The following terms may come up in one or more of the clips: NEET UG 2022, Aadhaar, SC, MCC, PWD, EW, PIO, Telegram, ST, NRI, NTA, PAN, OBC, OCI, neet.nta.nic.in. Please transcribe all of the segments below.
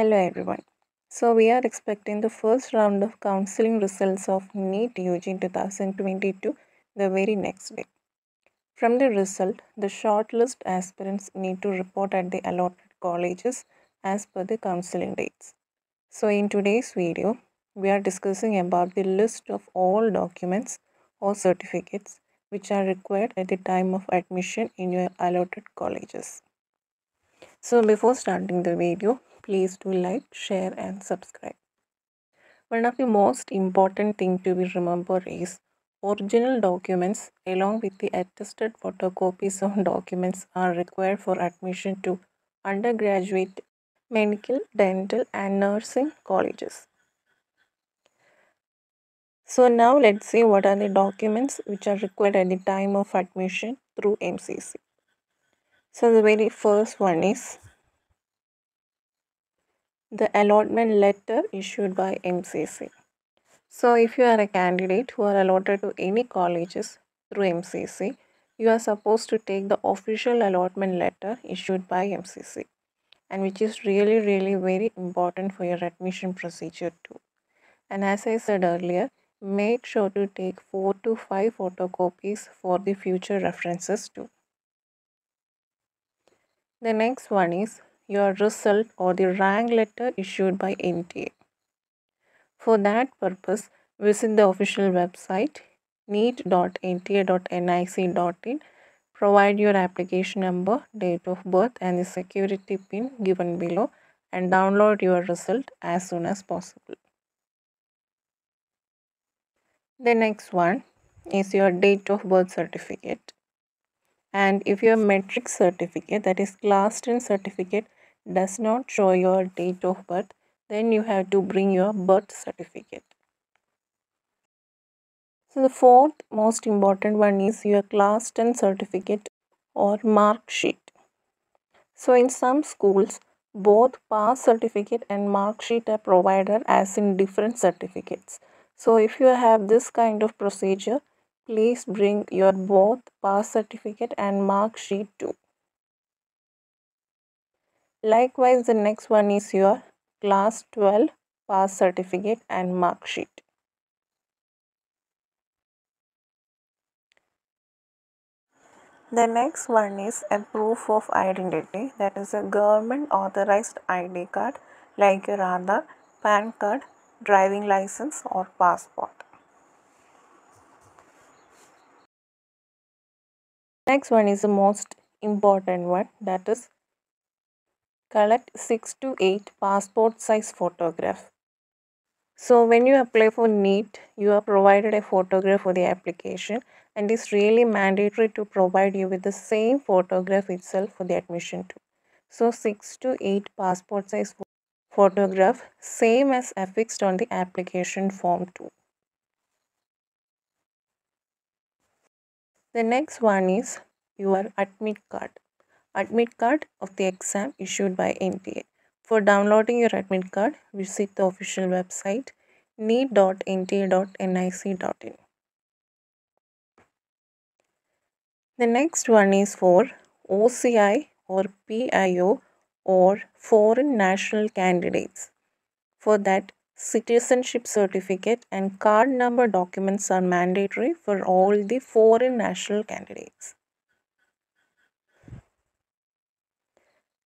Hello everyone. So we are expecting the first round of counseling results of NEET UG 2022 the very next day. From the result, the shortlist aspirants need to report at the allotted colleges as per the counseling dates. So in today's video, we are discussing about the list of all documents or certificates which are required at the time of admission in your allotted colleges. So before starting the video, please do like, share and subscribe. One of the most important thing to be remembered is original documents along with the attested photocopies of documents are required for admission to undergraduate, medical, dental and nursing colleges. So now let's see what are the documents which are required at the time of admission through MCC. So the very first one is the allotment letter issued by MCC. So if you are a candidate who are allotted to any colleges through MCC, you are supposed to take the official allotment letter issued by MCC, and which is really very important for your admission procedure too. And as I said earlier, make sure to take 4 to 5 photocopies for the future references too. The next one is your result or the rank letter issued by NTA. For that purpose, visit the official website neet.nta.nic.in, provide your application number, date of birth and the security pin given below, and download your result as soon as possible. The next one is your date of birth certificate. And if your matric certificate, that is class 10 certificate, does not show your date of birth, then you have to bring your birth certificate. So the fourth most important one is your class 10 certificate or mark sheet. So in some schools, both pass certificate and mark sheet are provided as in different certificates. So if you have this kind of procedure, please bring your both pass certificate and mark sheet too. Likewise, the next one is your class 12 pass certificate and mark sheet. The next one is a proof of identity, that is a government authorized ID card like your Aadhaar, PAN card, driving license or passport. Next one is the most important one, that is collect 6 to 8 passport size photograph. So when you apply for NEET, you are provided a photograph for the application, and it's really mandatory to provide you with the same photograph itself for the admission too. So 6 to 8 passport size photograph, same as affixed on the application form too. The next one is your admit card of the exam issued by NTA. For downloading your admit card, visit the official website neet.nta.nic.in. The next one is for OCI or PIO or foreign national candidates. For that, citizenship certificate and card number documents are mandatory for all the foreign national candidates.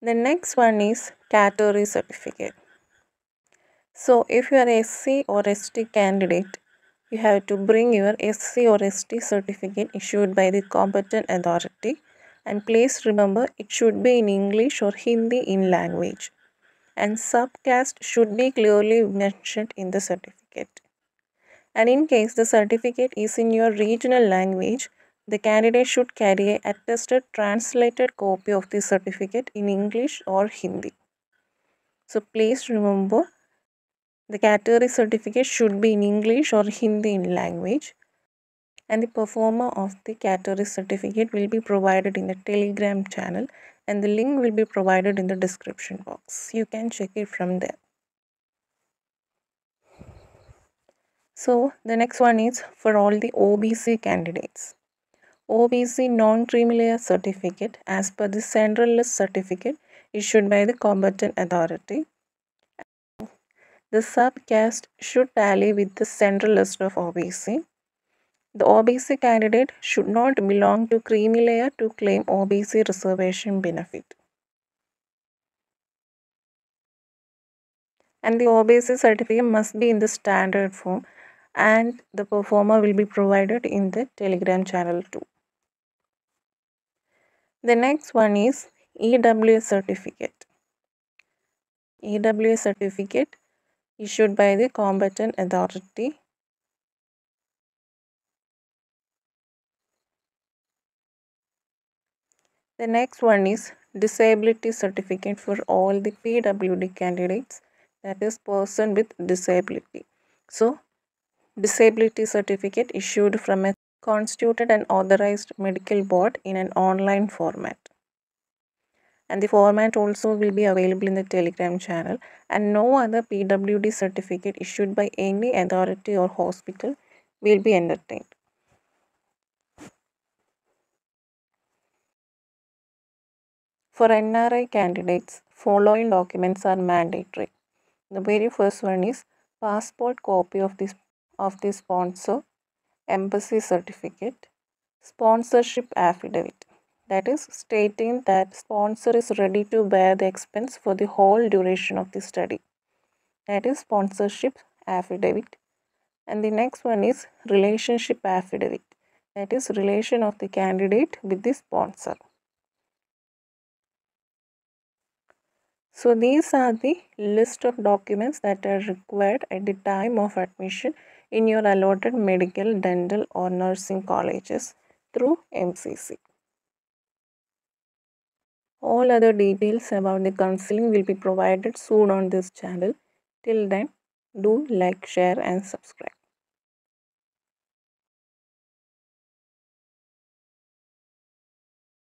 The next one is category certificate. So if you are a SC or ST candidate, you have to bring your SC or ST certificate issued by the competent authority, and please remember it should be in English or Hindi in language, and subcaste should be clearly mentioned in the certificate. And in case the certificate is in your regional language, the candidate should carry an attested translated copy of the certificate in English or Hindi. So please remember, the category certificate should be in English or Hindi in language, and the performer of the category certificate will be provided in the Telegram channel, and the link will be provided in the description box. You can check it from there. So the next one is for all the OBC candidates. OBC non-cream layer certificate as per the central list certificate issued by the competent authority. the subcaste should tally with the central list of OBC. The OBC candidate should not belong to creamy layer to claim OBC reservation benefit. And the OBC certificate must be in the standard form, and the performer will be provided in the Telegram channel too. The next one is EW certificate. EW certificate issued by the competent authority. The next one is disability certificate for all the PWD candidates, that is person with disability. So, disability certificate issued from a constituted and authorized medical board in an online format. And the format also will be available in the Telegram channel, and no other PWD certificate issued by any authority or hospital will be entertained. For NRI candidates, following documents are mandatory. The very first one is passport copy of the sponsor, embassy certificate, sponsorship affidavit, that is stating that sponsor is ready to bear the expense for the whole duration of the study, that is sponsorship affidavit. And the next one is relationship affidavit, that is relation of the candidate with the sponsor. So these are the list of documents that are required at the time of admission in your allotted medical, dental or nursing colleges through MCC. All other details about the counseling will be provided soon on this channel. Till then, do like, share and subscribe.